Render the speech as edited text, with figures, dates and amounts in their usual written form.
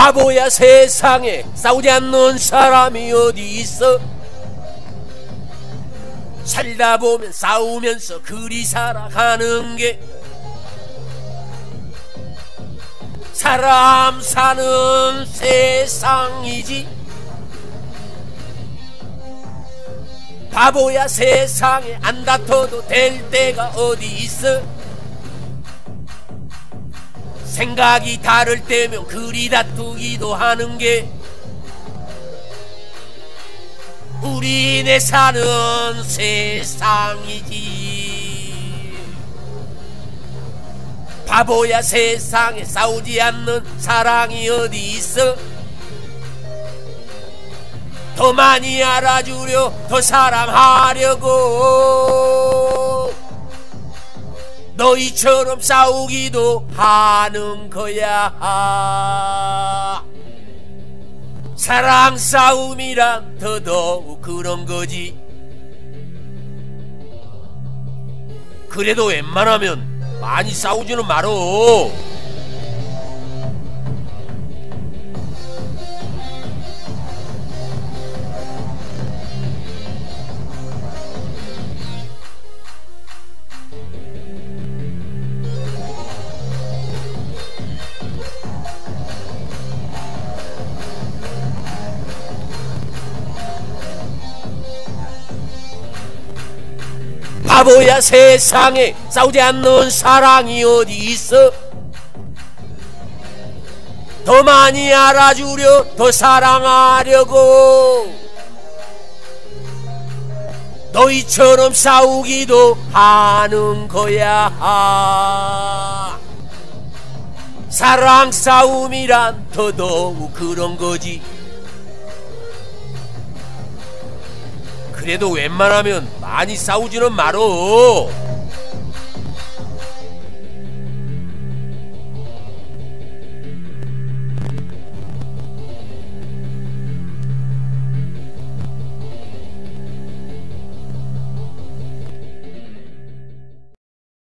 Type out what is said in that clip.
바보야. 세상에 싸우지 않는 사람이 어디 있어? 살다 보면 싸우면서 그리 살아가는 게 사람 사는 세상이지. 바보야. 세상에 안 다퉈도 될 때가 어디 있어? 생각이 다를 때면 그리 다투기도 하는 게 우리네 사는 세상이지. 바보야. 세상에 싸우지 않는 사랑이 어디 있어? 더 많이 알아주려 더 사랑하려고 너희처럼 싸우기도 하는 거야. 사랑 싸움이란 더더욱 그런 거지. 그래도 웬만하면 많이 싸우지는 말어. 바보야. 세상에 싸우지 않는 사랑이 어디 있어? 더 많이 알아주려 더 사랑하려고 너희처럼 싸우기도 하는 거야. 사랑 싸움이란 더더욱 그런 거지. 그래도 웬만하면 많이 싸우지는 말어.